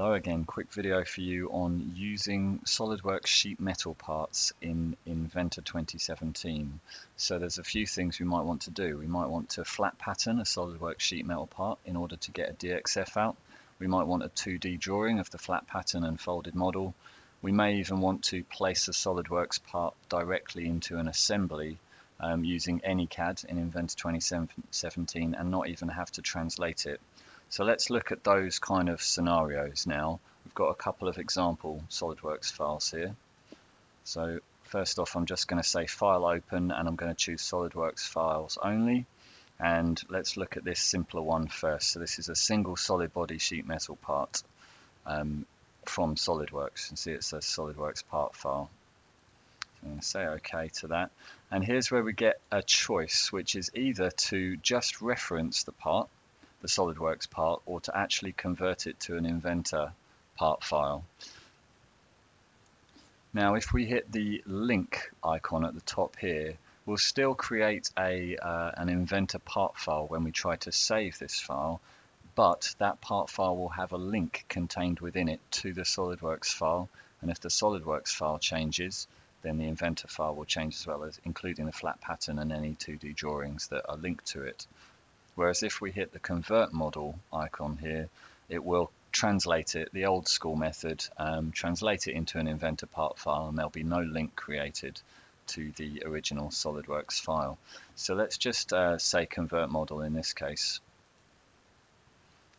Hello again, quick video for you on using SolidWorks sheet metal parts in Inventor 2017. So there's a few things we might want to do. We might want to flat pattern a SolidWorks sheet metal part in order to get a DXF out. We might want a 2D drawing of the flat pattern and folded model. We may even want to place a SolidWorks part directly into an assembly using AnyCAD in Inventor 2017 and not even have to translate it. So let's look at those kind of scenarios now. We've got a couple of example SolidWorks files here. So first off, I'm just going to say file open and I'm going to choose SolidWorks files only. And let's look at this simpler one first. So this is a single solid body sheet metal part from SolidWorks. You see it says SolidWorks part file. I'm going to say OK to that. And here's where we get a choice, which is either to just reference the part, the SolidWorks part, or to actually convert it to an Inventor part file. Now if we hit the link icon at the top here, we'll still create an Inventor part file when we try to save this file, but that part file will have a link contained within it to the SolidWorks file, and if the SolidWorks file changes, then the Inventor file will change as well, as including the flat pattern and any 2D drawings that are linked to it. Whereas if we hit the convert model icon here, it will translate it, the old school method, translate it into an Inventor part file, and there'll be no link created to the original SolidWorks file. So let's just say convert model in this case.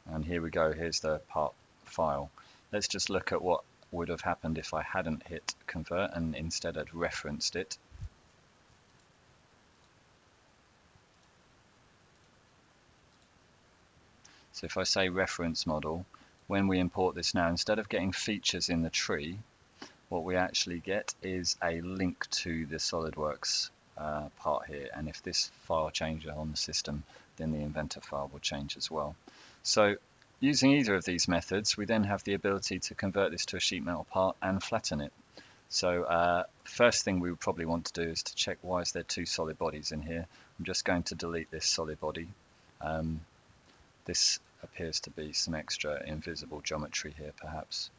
And here we go, here's the part file. Let's just look at what would have happened if I hadn't hit convert and instead had referenced it. So if I say reference model, when we import this now, instead of getting features in the tree, what we actually get is a link to the SolidWorks part here. And if this file changes on the system, then the Inventor file will change as well. So using either of these methods, we then have the ability to convert this to a sheet metal part and flatten it. So first thing we would probably want to do is to check, why is there two solid bodies in here? I'm just going to delete this solid body. This appears to be some extra invisible geometry here, perhaps.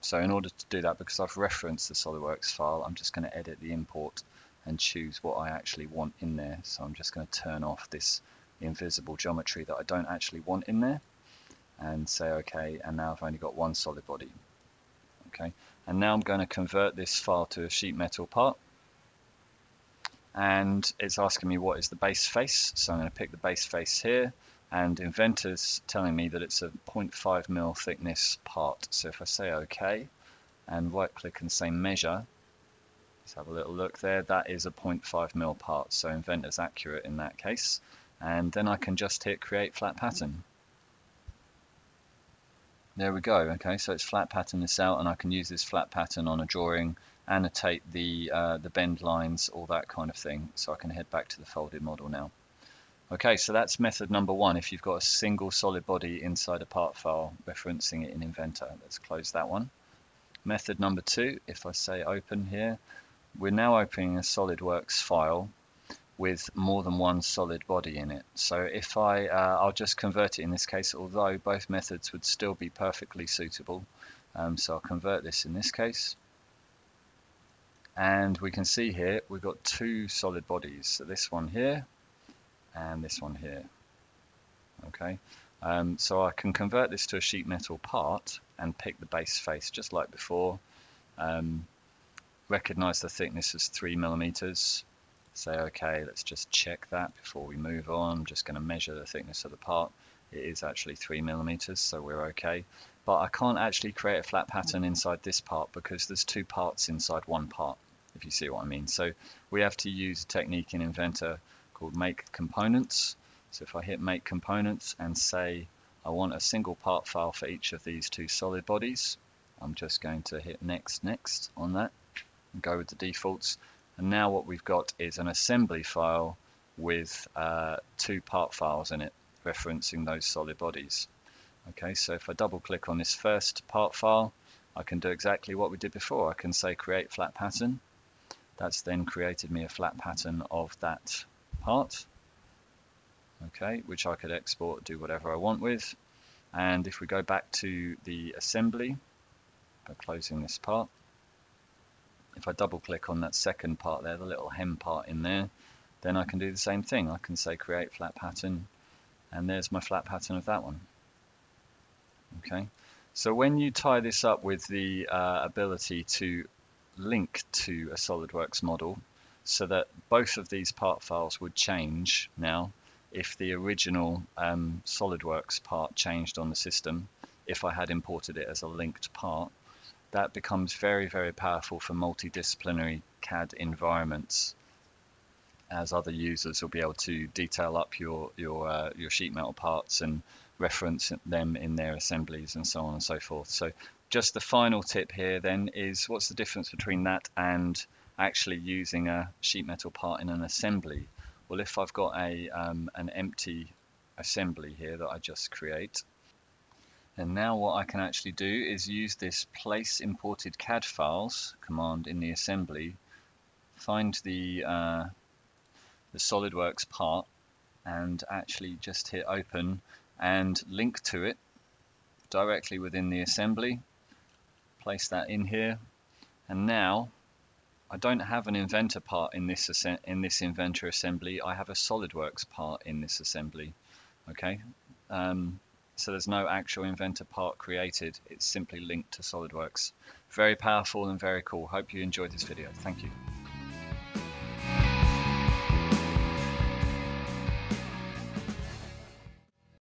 So in order to do that, because I've referenced the SolidWorks file, I'm just going to edit the import and choose what I actually want in there. So I'm just going to turn off this invisible geometry that I don't actually want in there and say OK, and now I've only got one solid body. Okay, and now I'm going to convert this file to a sheet metal part. And it's asking me what is the base face, so I'm going to pick the base face here, and Inventor's telling me that it's a 0.5mm thickness part. So if I say OK and right click and say measure, let's have a little look there, that is a 0.5mm part, so Inventor's accurate in that case. And then I can just hit create flat pattern. There we go. Okay, so it's flat pattern this out, and I can use this flat pattern on a drawing, annotate the bend lines, all that kind of thing. So I can head back to the folded model now. Okay, so that's method number one, if you've got a single solid body inside a part file, referencing it in Inventor. Let's close that one. Method number two, if I say open here, we're now opening a SolidWorks file with more than one solid body in it. So if I'll just convert it in this case, although both methods would still be perfectly suitable. So I'll convert this in this case. And we can see here we've got two solid bodies, so this one here and this one here. Okay, so I can convert this to a sheet metal part and pick the base face just like before. Recognize the thickness as 3mm. Say okay, let's just check that before we move on. I'm just going to measure the thickness of the part. It is actually 3mm, so we're okay. But I can't actually create a flat pattern inside this part because there's two parts inside one part, if you see what I mean. So we have to use a technique in Inventor called make components. So if I hit make components and say I want a single part file for each of these two solid bodies, I'm just going to hit next on that and go with the defaults. And now what we've got is an assembly file with two part files in it, referencing those solid bodies. Okay, so if I double click on this first part file, I can do exactly what we did before. I can say create flat pattern. That's then created me a flat pattern of that part, okay, which I could export, do whatever I want with. And if we go back to the assembly by closing this part, if I double click on that second part there, the little hem part in there, then I can do the same thing. I can say create flat pattern, and there's my flat pattern of that one. Okay, so when you tie this up with the ability to link to a SolidWorks model, so that both of these part files would change now if the original SolidWorks part changed on the system, if I had imported it as a linked part, that becomes very, very powerful for multidisciplinary CAD environments, as other users will be able to detail up your sheet metal parts and reference them in their assemblies and so on and so forth. So just the final tip here then is, what's the difference between that and actually using a sheet metal part in an assembly? Well, if I've got a an empty assembly here that I just create, and now what I can actually do is use this place imported CAD files command in the assembly, find the SolidWorks part, and actually just hit open and link to it directly within the assembly, place that in here, and now I don't have an Inventor part in this Inventor assembly. I have a SolidWorks part in this assembly. Okay, so there's no actual Inventor part created, it's simply linked to SolidWorks. Very powerful and very cool. Hope you enjoyed this video. Thank you.